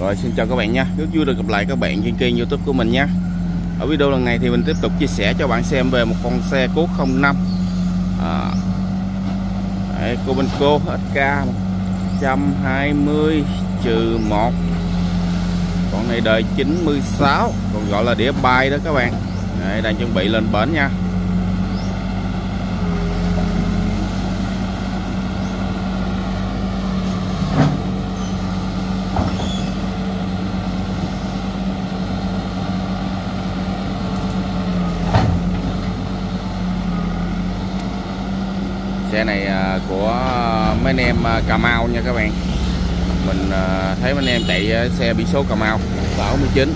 Rồi, xin chào các bạn nha, rất vui được gặp lại các bạn trên kênh YouTube của mình nha. Ở video lần này thì mình tiếp tục chia sẻ cho bạn xem về một con xe cốt 05 Kobelco SK 120-1. Con này đời 96, còn gọi là đĩa bay đó các bạn. Đấy, đang chuẩn bị lên bến nha. Xe này của mấy anh em Cà Mau nha các bạn. Mình thấy mấy anh em chạy xe biển số Cà Mau 69.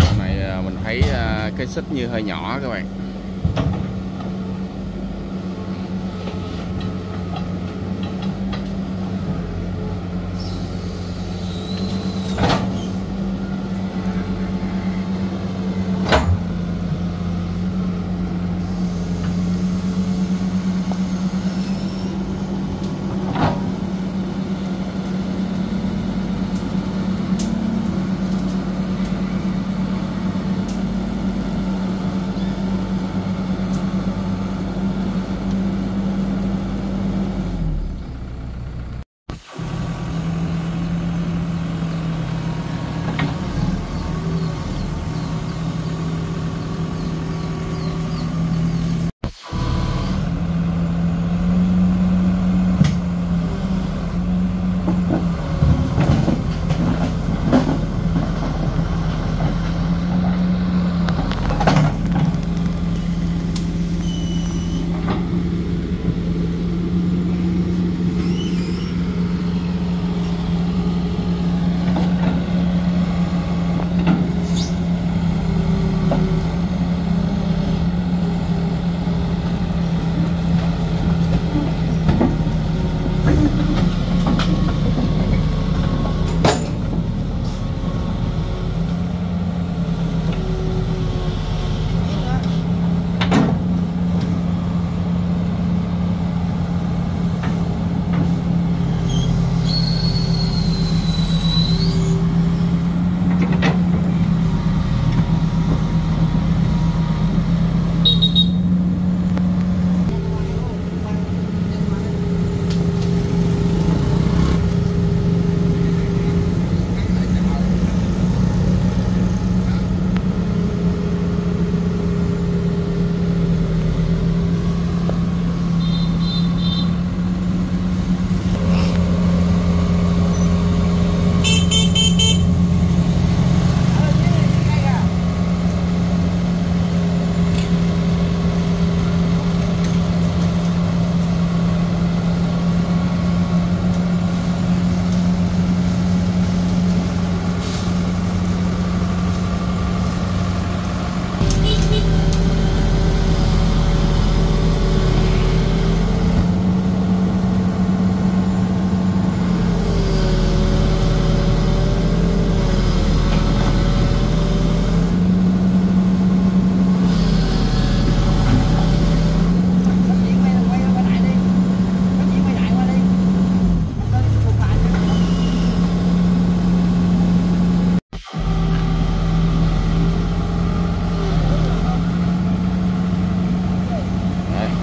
Con này mình thấy cái xích như hơi nhỏ các bạn.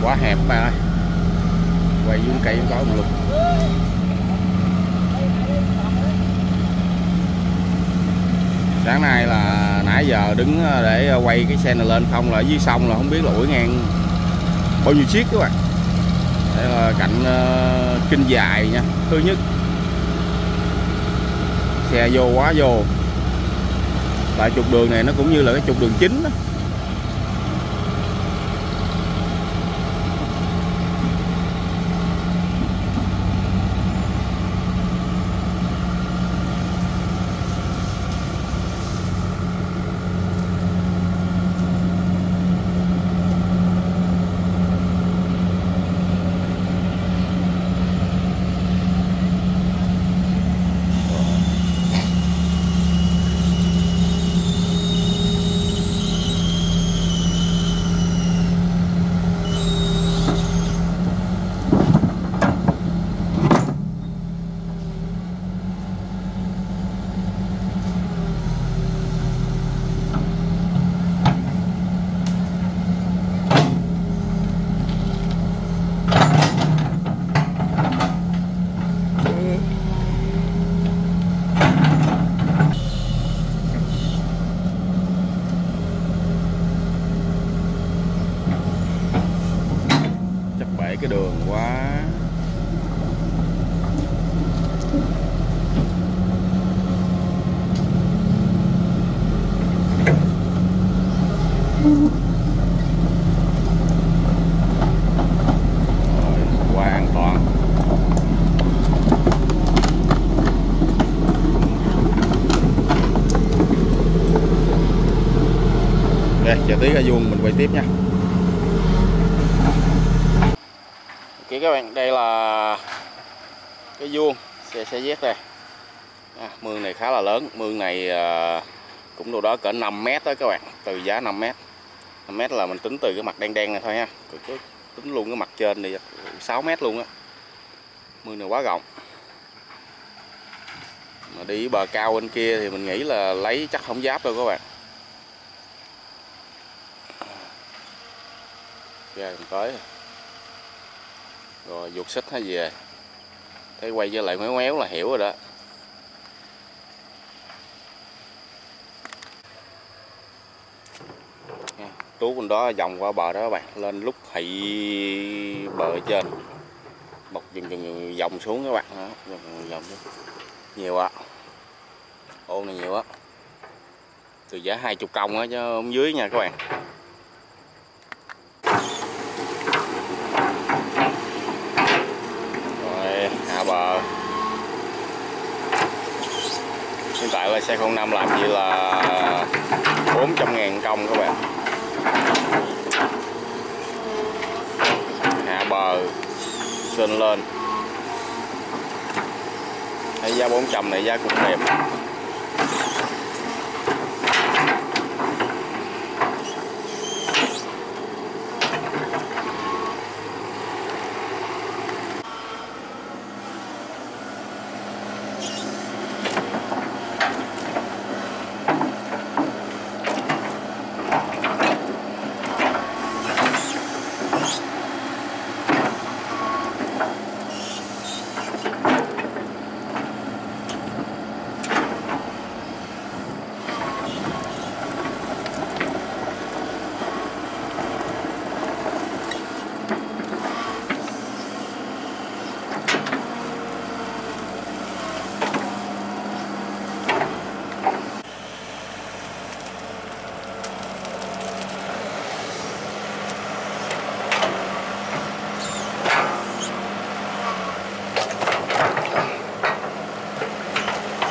Quá hẹp các bạn ơi, quay vuông cây cũng có một lục. Sáng nay là nãy giờ đứng để quay cái xe này lên không là ở dưới sông là không biết là ủi ngang bao nhiêu chiếc các bạn. Đây là cạnh Kinh Dài nha, thứ nhất. Xe vô quá vô. Tại trục đường này nó cũng như là cái trục đường chính đó. cái đường quá. Chờ tí ra vuông mình quay tiếp nha. Ok các bạn, đây là cái vuông xe Z đây. Mương này khá là lớn, mương này cũng đâu đó cỡ 5 m đó các bạn, từ giá 5 m. 5 m là mình tính từ cái mặt đen đen này thôi ha. Cứ tính luôn cái mặt trên này 6 m luôn á. Mương này quá rộng. Mà đi bờ cao bên kia thì mình nghĩ là lấy chắc không giáp đâu các bạn. Ra mình tới rồi vụt xích nó về, thấy quay trở lại méo méo là hiểu rồi đó. Tú con đó vòng qua bờ đó các bạn, lên lúc thị bờ trên một dừng vòng xuống các bạn đó, vòng xuống. Nhiều ạ, ô này nhiều á, từ giá 20 công á chứ không dưới nha các bạn. Bờ hiện tại là xe 05 làm như là 400.000 công các bạn. Hạ bờ xên lên, thấy giá 400 này giá cũng đẹp.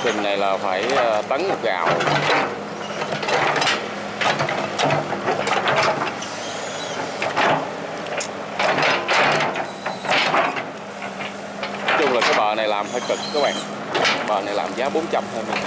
Trình này là phải tấn một gạo. Nói chung là cái bờ này làm hơi cực các bạn. Bờ này làm giá 400 thôi mình.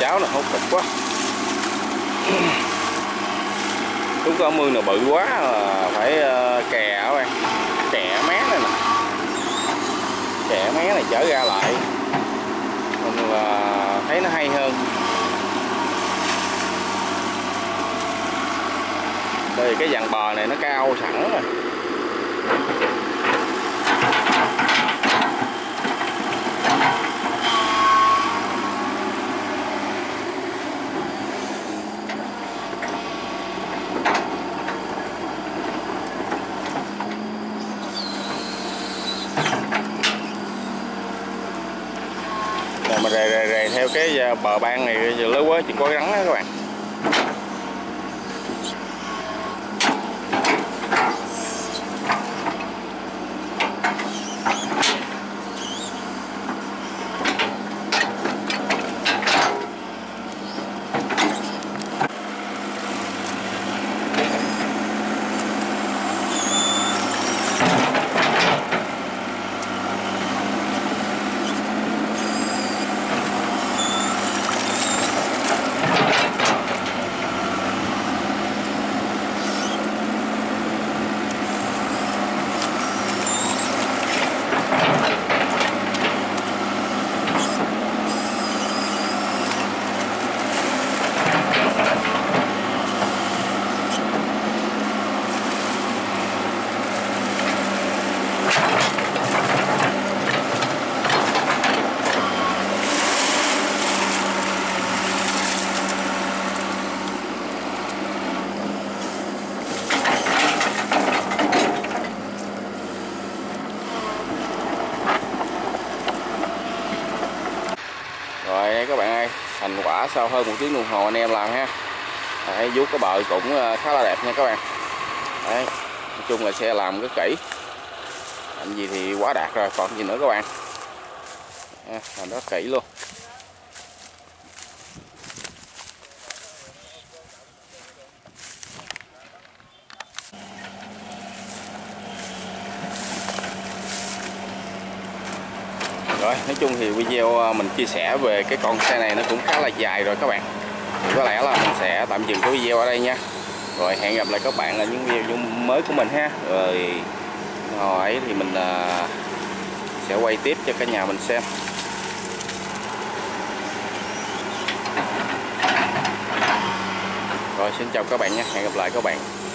cháo này hút cực quá. Lúc có mưa này bự quá là phải kè các bạn, kè mé này nè, kè mé này chở ra lại mình là thấy nó hay hơn. Đây cái dàn bờ này nó cao sẵn rồi. Rồi mà rề theo cái bờ ban này lớn quá chỉ có rắn đó các bạn. Các bạn ơi, thành quả sau hơn 1 tiếng đồng hồ anh em làm ha. Đấy, vuốt cái bờ cũng khá là đẹp nha các bạn. Đấy, nói chung là xe làm rất kỹ, làm gì thì quá đạt rồi, còn gì nữa các bạn. À, làm rất kỹ luôn. Rồi, nói chung thì video mình chia sẻ về cái con xe này nó cũng khá là dài rồi các bạn. Thì có lẽ là mình sẽ tạm dừng cái video ở đây nha. Rồi hẹn gặp lại các bạn ở những video mới của mình ha. Rồi hồi ấy thì mình sẽ quay tiếp cho cả nhà mình xem. Rồi xin chào các bạn nha, hẹn gặp lại các bạn.